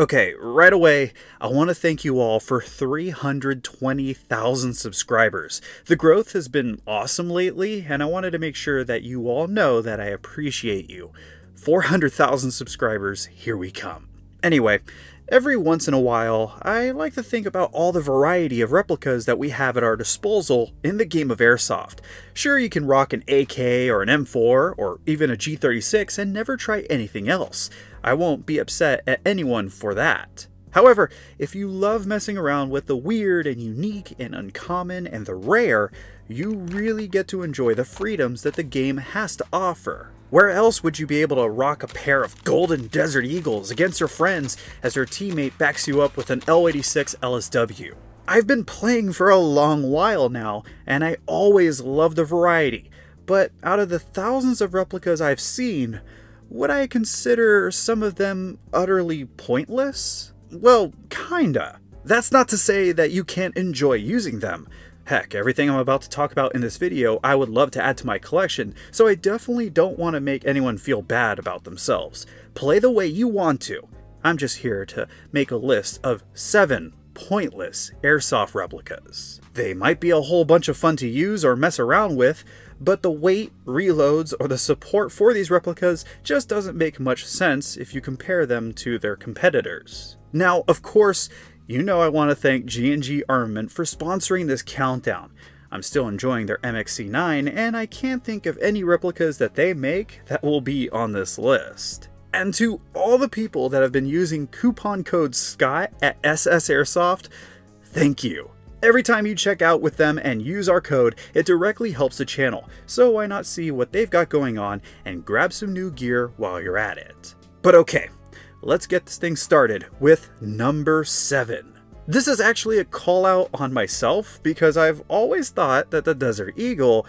Okay, right away, I want to thank you all for 320,000 subscribers. The growth has been awesome lately, and I wanted to make sure that you all know that I appreciate you. 400,000 subscribers, here we come. Anyway, every once in a while, I like to think about all the variety of replicas that we have at our disposal in the game of Airsoft. Sure, you can rock an AK or an M4 or even a G36 and never try anything else. I won't be upset at anyone for that. However, if you love messing around with the weird and unique and uncommon and the rare, you really get to enjoy the freedoms that the game has to offer. Where else would you be able to rock a pair of golden Desert Eagles against your friends as your teammate backs you up with an L96 LSW? I've been playing for a long while now, and I always love the variety, but out of the thousands of replicas I've seen, would I consider some of them utterly pointless? Well, kinda. That's not to say that you can't enjoy using them. Heck, everything I'm about to talk about in this video I would love to add to my collection, so I definitely don't want to make anyone feel bad about themselves. Play the way you want to. I'm just here to make a list of 7 pointless Airsoft replicas. They might be a whole bunch of fun to use or mess around with, but the weight, reloads, or the support for these replicas just doesn't make much sense if you compare them to their competitors. Now, of course, you know I want to thank G&G Armament for sponsoring this countdown. I'm still enjoying their MXC9, and I can't think of any replicas that they make that will be on this list. And to all the people that have been using coupon code SCOTT at SS Airsoft, thank you. Every time you check out with them and use our code, it directly helps the channel, so why not see what they've got going on and grab some new gear while you're at it. But okay, let's get this thing started with number 7. This is actually a call out on myself because I've always thought that the Desert Eagle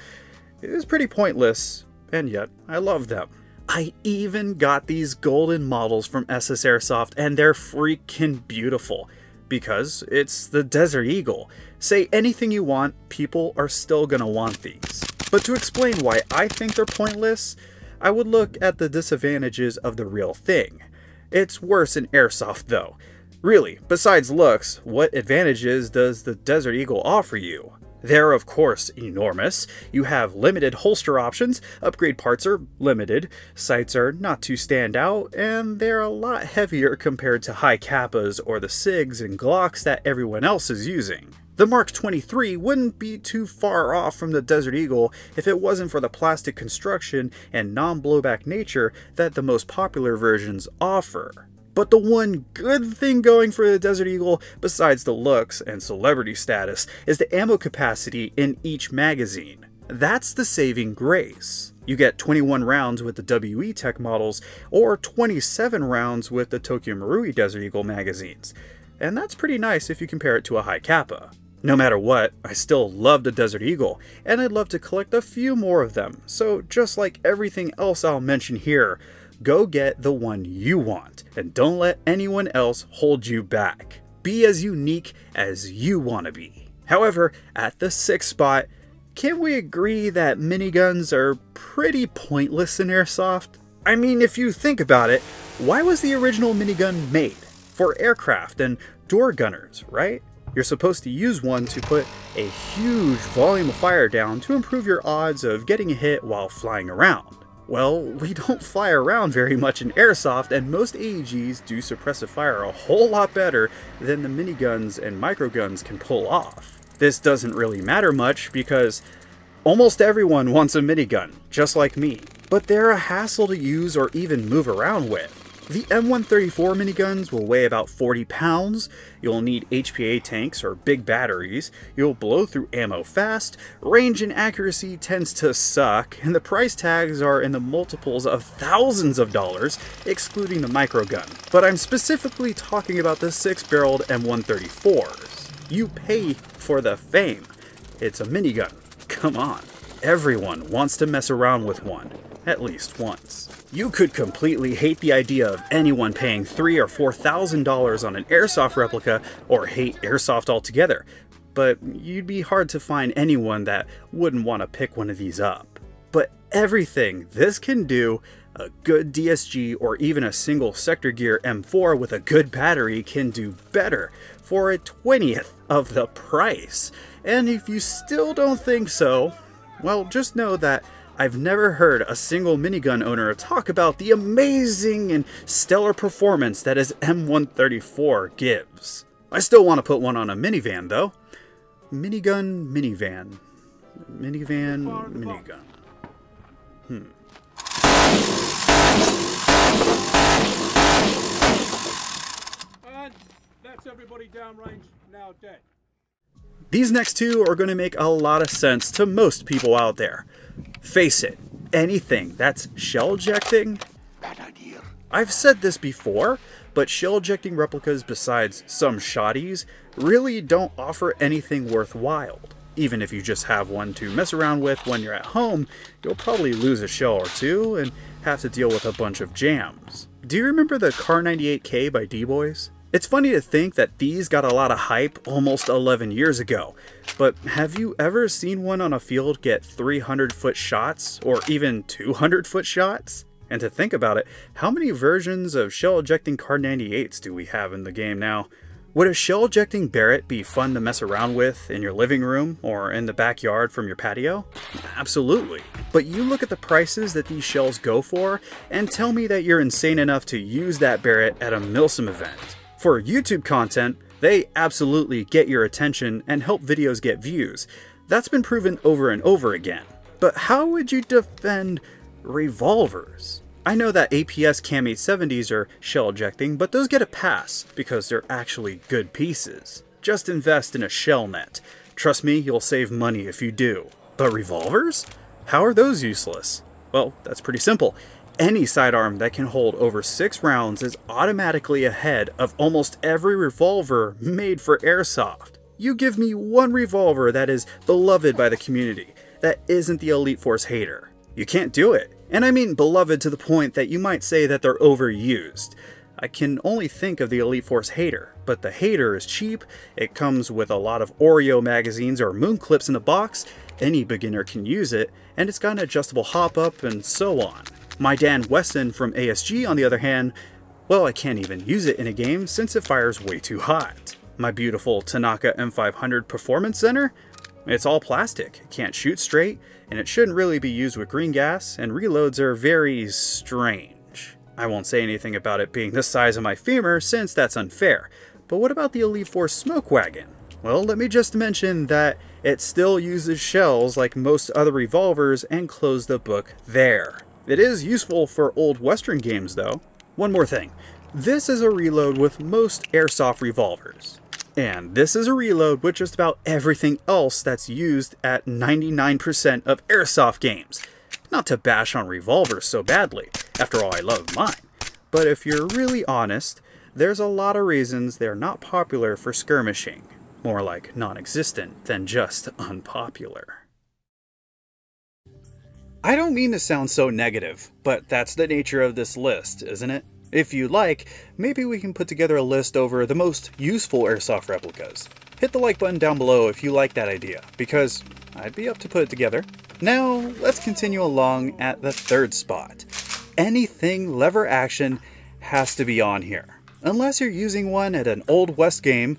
is pretty pointless, and yet I love them. I even got these golden models from SS Airsoft and they're freaking beautiful. Because it's the Desert Eagle. Say anything you want, people are still gonna want these. But to explain why I think they're pointless, I would look at the disadvantages of the real thing. It's worse in Airsoft though. Really, besides looks, what advantages does the Desert Eagle offer you? They're of course enormous, you have limited holster options, upgrade parts are limited, sights are not too stand out, and they're a lot heavier compared to HiCapas or the SIGs and Glocks that everyone else is using. The Mark 23 wouldn't be too far off from the Desert Eagle if it wasn't for the plastic construction and non-blowback nature that the most popular versions offer. But the one good thing going for the Desert Eagle, besides the looks and celebrity status, is the ammo capacity in each magazine. That's the saving grace. You get 21 rounds with the WE Tech models, or 27 rounds with the Tokyo Marui Desert Eagle magazines. And that's pretty nice if you compare it to a HiCapa. No matter what, I still love the Desert Eagle, and I'd love to collect a few more of them, so just like everything else I'll mention here, go get the one you want, and don't let anyone else hold you back. Be as unique as you want to be. However, at the 6th spot, can we agree that miniguns are pretty pointless in Airsoft? I mean, if you think about it, why was the original minigun made? For aircraft and door gunners, right? You're supposed to use one to put a huge volume of fire down to improve your odds of getting a hit while flying around. Well, we don't fly around very much in Airsoft, and most AEGs do suppressive fire a whole lot better than the miniguns and microguns can pull off. This doesn't really matter much because almost everyone wants a minigun, just like me, but they're a hassle to use or even move around with. The M134 miniguns will weigh about 40 pounds, you'll need HPA tanks or big batteries, you'll blow through ammo fast, range and accuracy tends to suck, and the price tags are in the multiples of thousands of dollars, excluding the microgun. But I'm specifically talking about the 6-barreled M134s. You pay for the fame. It's a minigun. Come on. Everyone wants to mess around with one. At least once. You could completely hate the idea of anyone paying $3,000 or $4,000 on an Airsoft replica, or hate Airsoft altogether, but you'd be hard to find anyone that wouldn't want to pick one of these up. But everything this can do, A good DSG or even a single Sector Gear M4 with a good battery can do better for a 20th of the price. And if you still don't think so, well, just know that I've never heard a single minigun owner talk about the amazing and stellar performance that his M134 gives. I still want to put one on a minivan though. Minigun, minivan. Minivan, minigun. And that's everybody downrange now dead. These next two are going to make a lot of sense to most people out there. Face it, anything that's shell-jecting, bad idea. I've said this before, but shell-jecting replicas besides some shotties really don't offer anything worthwhile. Even if you just have one to mess around with when you're at home, you'll probably lose a shell or two and have to deal with a bunch of jams. Do you remember the Kar98k by D-Boys? It's funny to think that these got a lot of hype almost 11 years ago, but have you ever seen one on a field get 300-foot shots or even 200-foot shots? And to think about it, how many versions of shell-ejecting Kar98s do we have in the game now? Would a shell-ejecting Barrett be fun to mess around with in your living room or in the backyard from your patio? Absolutely. But you look at the prices that these shells go for and tell me that you're insane enough to use that Barrett at a Milsum event. For YouTube content, they absolutely get your attention and help videos get views. That's been proven over and over again. But how would you defend revolvers? I know that APS Cam 870s are shell-ejecting, but those get a pass because they're actually good pieces. Just invest in a shell net. Trust me, you'll save money if you do. But revolvers? How are those useless? Well, that's pretty simple. Any sidearm that can hold over 6 rounds is automatically ahead of almost every revolver made for airsoft. You give me one revolver that is beloved by the community, that isn't the Elite Force Hater. You can't do it. And I mean beloved to the point that you might say that they're overused. I can only think of the Elite Force Hater, but the Hater is cheap, it comes with a lot of Oreo magazines or moon clips in the box, any beginner can use it, and it's got an adjustable hop-up and so on. My Dan Wesson from ASG, on the other hand, well, I can't even use it in a game since it fires way too hot. My beautiful Tanaka M500 Performance Center? It's all plastic, it can't shoot straight, and it shouldn't really be used with green gas, and reloads are very strange. I won't say anything about it being the size of my femur since that's unfair, but what about the Elite Force Smoke Wagon? Well, let me just mention that it still uses shells like most other revolvers and close the book there. It is useful for old Western games though. One more thing, this is a reload with most airsoft revolvers. And this is a reload with just about everything else that's used at 99% of airsoft games. Not to bash on revolvers so badly, after all I love mine. But if you're really honest, there's a lot of reasons they're not popular for skirmishing. More like non-existent than just unpopular. I don't mean to sound so negative, but that's the nature of this list, isn't it? If you like, maybe we can put together a list over the most useful airsoft replicas. Hit the like button down below if you like that idea, because I'd be up to put it together. Now, let's continue along at the third spot. Anything lever action has to be on here. Unless you're using one at an Old West game,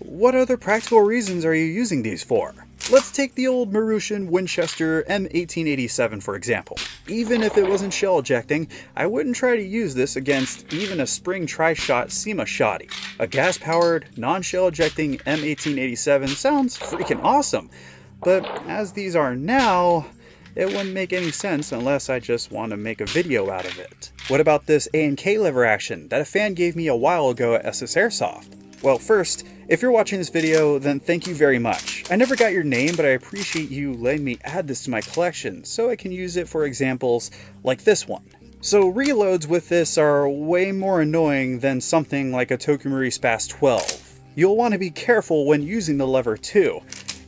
what other practical reasons are you using these for? Let's take the old Marushin Winchester M1887 for example. Even if it wasn't shell-ejecting, I wouldn't try to use this against even a spring tri-shot SEMA shotty. A gas-powered, non-shell-ejecting M1887 sounds freaking awesome, but as these are now, it wouldn't make any sense unless I just want to make a video out of it. What about this A&K lever action that a fan gave me a while ago at SS Airsoft? Well, first, if you're watching this video, then thank you very much. I never got your name, but I appreciate you letting me add this to my collection so I can use it for examples like this one. So reloads with this are way more annoying than something like a Tokyo Marui Spas 12. You'll want to be careful when using the lever too.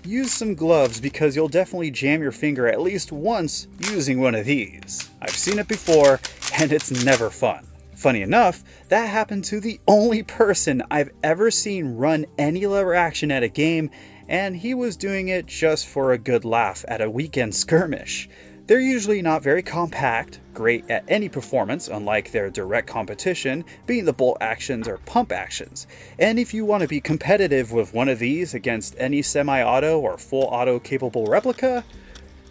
Use some gloves because you'll definitely jam your finger at least once using one of these. I've seen it before and it's never fun. Funny enough, that happened to the only person I've ever seen run any lever action at a game, and he was doing it just for a good laugh at a weekend skirmish. They're usually not very compact, great at any performance unlike their direct competition being the bolt actions or pump actions, and if you want to be competitive with one of these against any semi-auto or full auto capable replica,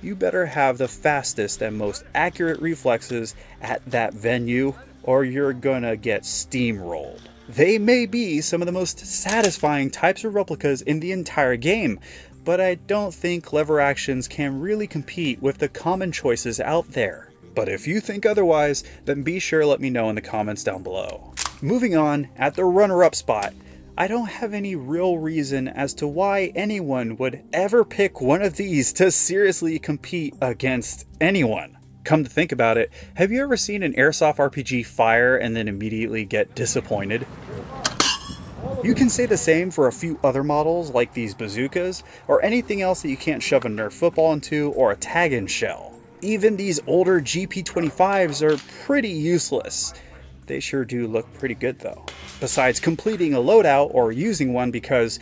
you better have the fastest and most accurate reflexes at that venue or you're gonna get steamrolled. They may be some of the most satisfying types of replicas in the entire game, but I don't think lever actions can really compete with the common choices out there. But if you think otherwise, then be sure to let me know in the comments down below. Moving on, at the runner-up spot, I don't have any real reason as to why anyone would ever pick one of these to seriously compete against anyone. Come to think about it, have you ever seen an airsoft RPG fire and then immediately get disappointed? You can say the same for a few other models like these bazookas, or anything else that you can't shove a Nerf football into or a tag-in shell. Even these older GP25s are pretty useless. They sure do look pretty good though. Besides completing a loadout or using one because,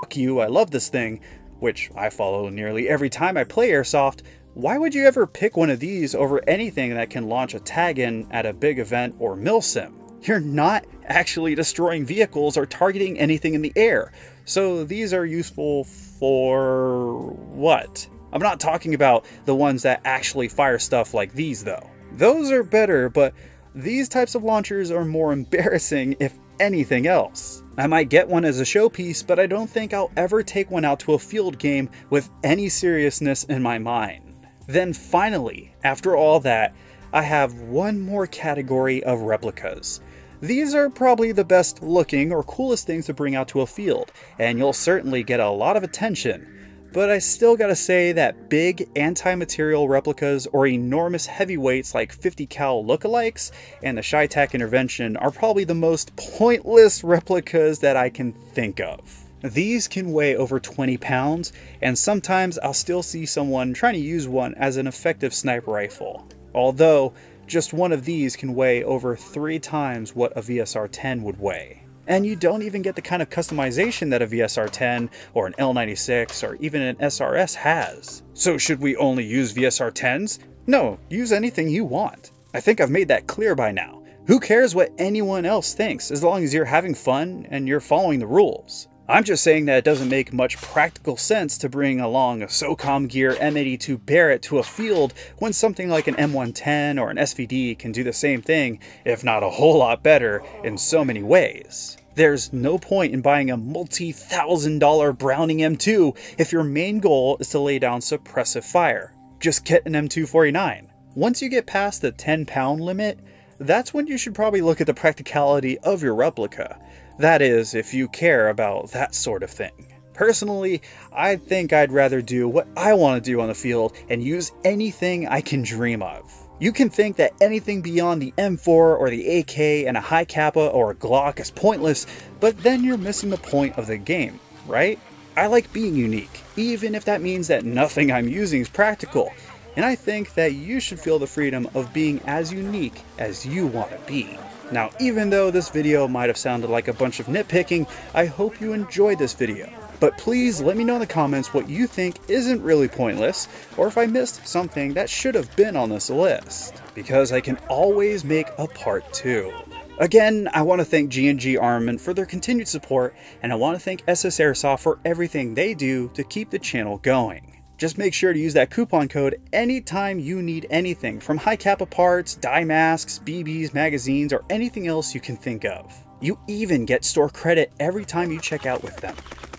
fuck you, I love this thing, which I follow nearly every time I play airsoft, why would you ever pick one of these over anything that can launch a tag-in at a big event or Milsum? You're not actually destroying vehicles or targeting anything in the air. So these are useful for what? I'm not talking about the ones that actually fire stuff like these though. Those are better, but these types of launchers are more embarrassing if anything else. I might get one as a showpiece, but I don't think I'll ever take one out to a field game with any seriousness in my mind. Then finally, after all that, I have one more category of replicas. These are probably the best looking or coolest things to bring out to a field, and you'll certainly get a lot of attention, but I still gotta say that big anti-material replicas or enormous heavyweights like 50 cal lookalikes and the ShyTac Intervention are probably the most pointless replicas that I can think of. These can weigh over 20 pounds, and sometimes I'll still see someone trying to use one as an effective sniper rifle. Although, just one of these can weigh over 3 times what a VSR-10 would weigh. And you don't even get the kind of customization that a VSR-10 or an L96 or even an SRS has. So should we only use VSR-10s? No, use anything you want. I think I've made that clear by now. Who cares what anyone else thinks as long as you're having fun and you're following the rules? I'm just saying that it doesn't make much practical sense to bring along a SOCOM Gear M82 Barrett to a field when something like an M110 or an SVD can do the same thing, if not a whole lot better, in so many ways. There's no point in buying a multi-$1,000 Browning M2 if your main goal is to lay down suppressive fire. Just get an M249. Once you get past the 10-pound limit, that's when you should probably look at the practicality of your replica. That is, if you care about that sort of thing. Personally, I think I'd rather do what I want to do on the field and use anything I can dream of. You can think that anything beyond the M4 or the AK and a HiCapa or a Glock is pointless, but then you're missing the point of the game, right? I like being unique, even if that means that nothing I'm using is practical. And I think that you should feel the freedom of being as unique as you want to be. Now, even though this video might have sounded like a bunch of nitpicking, I hope you enjoyed this video. But please let me know in the comments what you think isn't really pointless, or if I missed something that should have been on this list, because I can always make a part 2. Again, I want to thank G&G Armament for their continued support, and I want to thank SS Airsoft for everything they do to keep the channel going. Just make sure to use that coupon code anytime you need anything, from HiCapa parts, dye masks, BBs, magazines, or anything else you can think of. You even get store credit every time you check out with them,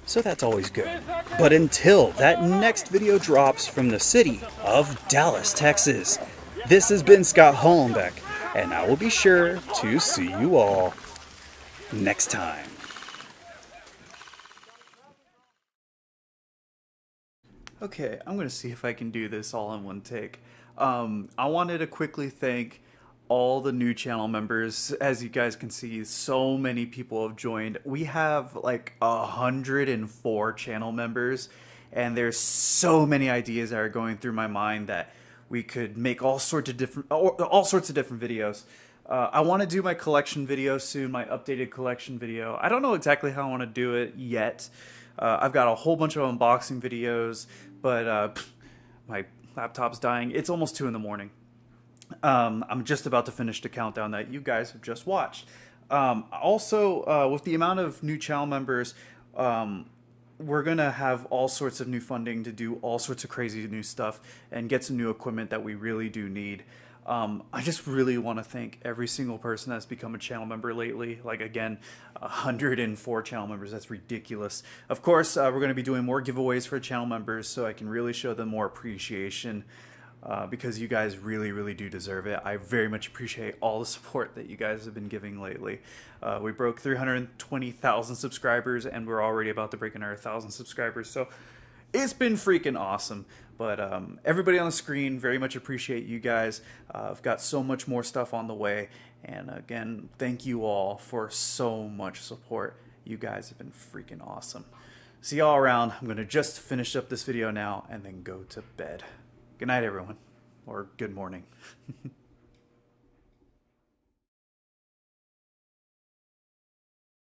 so that's always good. But until that next video drops from the city of Dallas, Texas, this has been Scott Hollenbeck, and I will be sure to see you all next time. Okay, I'm going to see if I can do this all in one take. I wanted to quickly thank all the new channel members. As you guys can see, so many people have joined. We have like 104 channel members, and there's so many ideas that are going through my mind that we could make all sorts of different videos. I want to do my collection video soon, my updated collection video. I don't know exactly how I want to do it yet. I've got a whole bunch of unboxing videos, but my laptop's dying. It's almost 2 in the morning. I'm just about to finish the countdown that you guys have just watched. Also, with the amount of new channel members, we're going to have all sorts of new funding to do all sorts of crazy new stuff and get some new equipment that we really do need. I just really want to thank every single person that's become a channel member lately. Like, again, 104 channel members. That's ridiculous. Of course, we're going to be doing more giveaways for channel members so I can really show them more appreciation, because you guys really, really do deserve it. I very much appreciate all the support that you guys have been giving lately. We broke 320,000 subscribers, and we're already about to break another 1,000 subscribers. So it's been freaking awesome. But everybody on the screen, very much appreciate you guys. I've got so much more stuff on the way. And again, thank you all for so much support. You guys have been freaking awesome. See y'all around. I'm going to just finish up this video now and then go to bed. Good night, everyone. Or good morning.